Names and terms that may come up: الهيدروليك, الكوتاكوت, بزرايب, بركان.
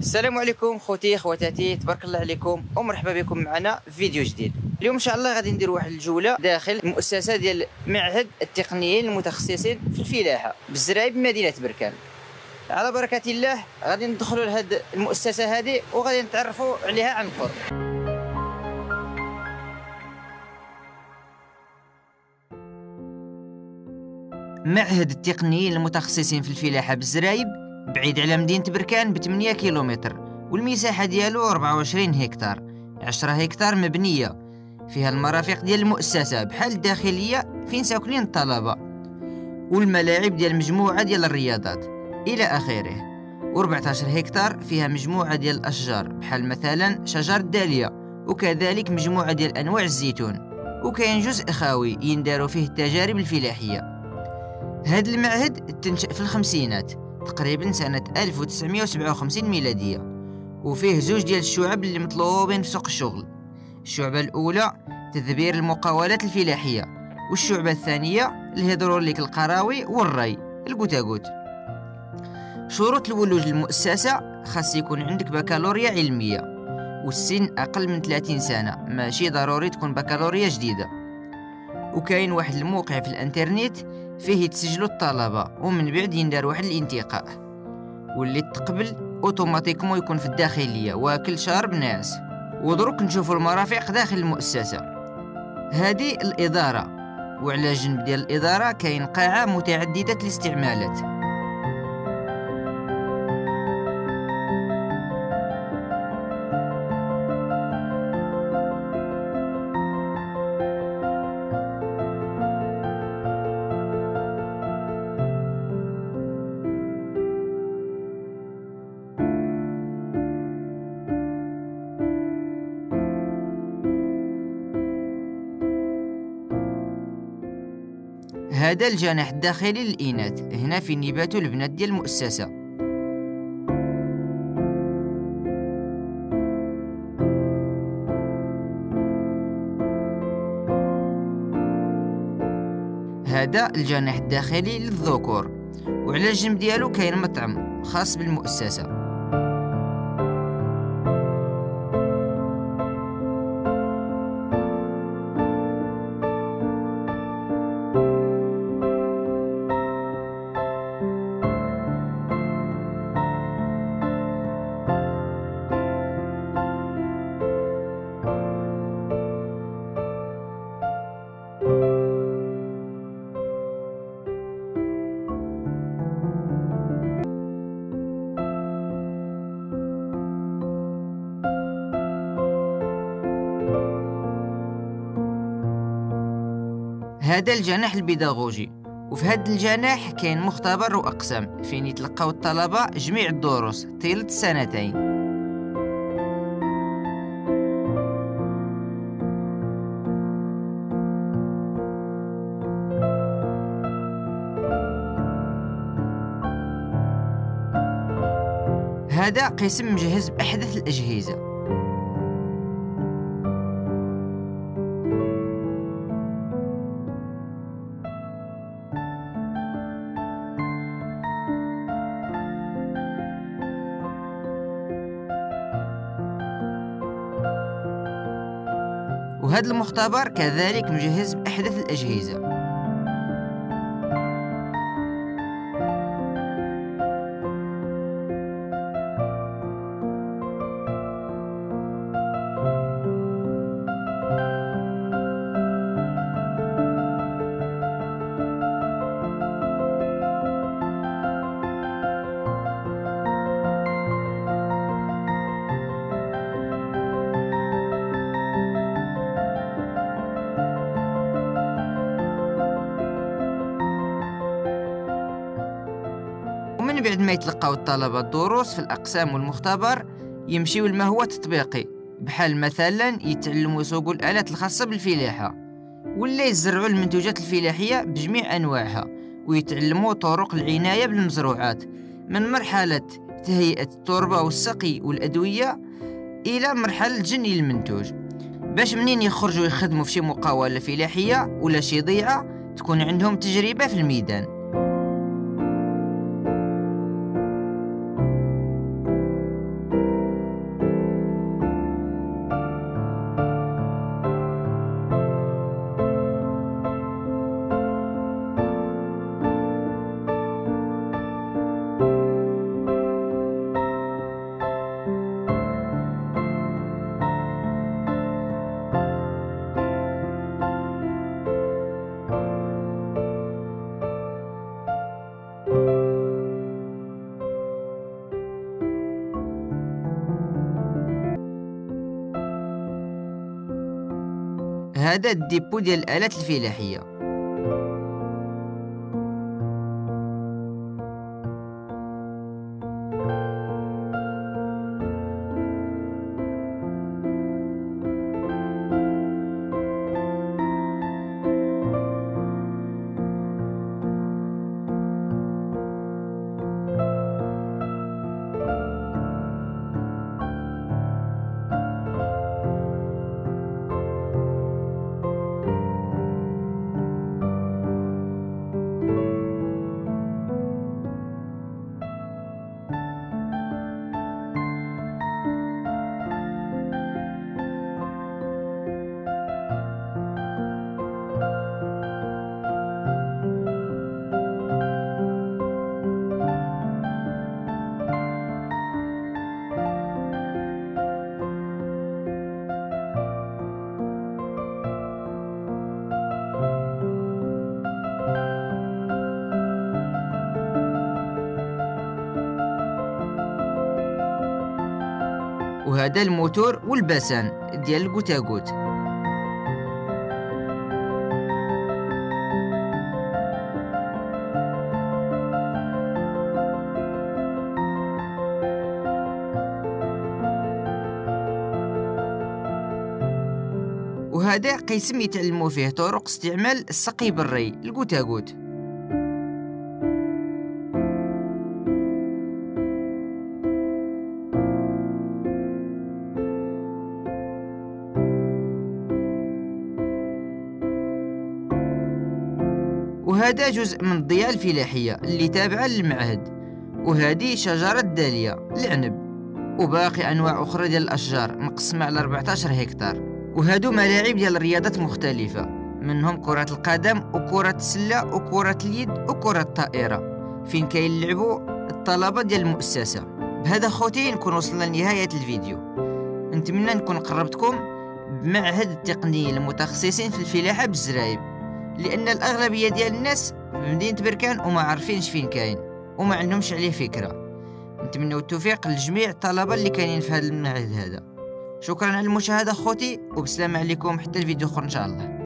السلام عليكم خوتي خواتاتي، تبارك الله عليكم ومرحبا بكم معنا في فيديو جديد. اليوم ان شاء الله غادي ندير واحد الجوله داخل المؤسسه ديال معهد التقنيين المتخصصين في الفلاحه بزرايب مدينه بركان. على بركه الله غادي ندخلوا لهاد المؤسسه هذه وغادي نتعرفوا عليها عن قرب. معهد التقنيين المتخصصين في الفلاحه بزرايب بعيد على مدينه بركان ب 8 كيلومتر، والمساحه ديالو 24 هكتار، 10 هكتار مبنيه فيها المرافق ديال المؤسسه بحال الداخليه فين ساكنين الطلبه، والملاعب ديال مجموعه ديال الرياضات الى اخره، و14 هكتار فيها مجموعه ديال الاشجار بحال مثلا شجر الداليه، وكذلك مجموعه ديال انواع الزيتون، وكاين جزء خاوي ينداروا فيه التجارب الفلاحيه. هاد المعهد تنشأ في الخمسينات تقريبا سنة 1957 ميلادية، وفيه زوج ديال الشعب اللي مطلوبين في سوق الشغل. الشعبة الأولى تدبير المقاولات الفلاحية، والشعبة الثانية الهيدروليك القراوي والري الكوتاكوت. شروط الولوج للمؤسسة خاص يكون عندك بكالوريا علمية، والسن أقل من 30 سنة، ماشي ضروري تكون بكالوريا جديدة. وكاين واحد الموقع في الانترنيت فيه يتسجلوا الطلبة ومن بعد يندار واحد الانتقاء، واللي تقبل اوتوماتيكمون يكون في الداخلية واكل شارب ناعس. ودروك نشوفوا المرافق داخل المؤسسة. هذه الإدارة، وعلى جنب ديال الإدارة كاين قاعة متعددة الاستعمالات. هذا الجناح الداخلي للإناث، هنا في نباتو البنات ديال المؤسسة. هذا الجناح الداخلي للذكور، وعلى الجنب ديالو كاين مطعم خاص بالمؤسسة. هذا الجناح البيداغوجي، وفي هذا الجناح كاين مختبر وأقسام فين يتلقاو الطلبة جميع الدروس طيلة السنتين. هذا قسم مجهز بأحدث الأجهزة. وهذا المختبر كذلك مجهز بأحدث الأجهزة. من بعد ما يتلقاو الطلبة الدروس في الأقسام والمختبر يمشيو لما هو تطبيقي، بحال مثلا يتعلموا يسوقوا الآلات الخاصة بالفلاحة، ولا يزرعوا المنتوجات الفلاحية بجميع أنواعها، ويتعلموا طرق العناية بالمزروعات من مرحلة تهيئة التربة والسقي والأدوية إلى مرحلة جني المنتوج، باش منين يخرجوا يخدموا في شي مقاولة فلاحية ولا شي ضيعة تكون عندهم تجربة في الميدان. هذا الديبو ديال الآلات الفلاحية. وهذا الموتور والبسان ديال الكوتاكوت. وهذا قسم يتعلموا فيه طرق استعمال السقي بالري الكوتاكوت. وهذا جزء من الضياء الفلاحية اللي تابعة للمعهد، وهذه شجرة الدالية العنب، وباقي أنواع أخرى ديال الأشجار مقسمة على 14 هكتار. وهادو ملاعب ديال الرياضات مختلفة، منهم كرة القدم وكرة السلة وكرة اليد وكرة الطائرة، فين كيلعبوا الطلبة ديال المؤسسة. بهذا خوتي نكون وصلنا لنهاية الفيديو، نتمنى نكون قربتكم بمعهد التقنيين المتخصصين في الفلاحة بزرايب، لأن الأغلبية ديال الناس في مدينة بركان وما عارفينش فين كاين وما عندهمش عليه فكرة. نتمنوا التوفيق لجميع الطلبة اللي كاينين في هذا المعهد هذا. شكرا على المشاهدة خوتي، وبسلام عليكم حتى الفيديو اخر ان شاء الله.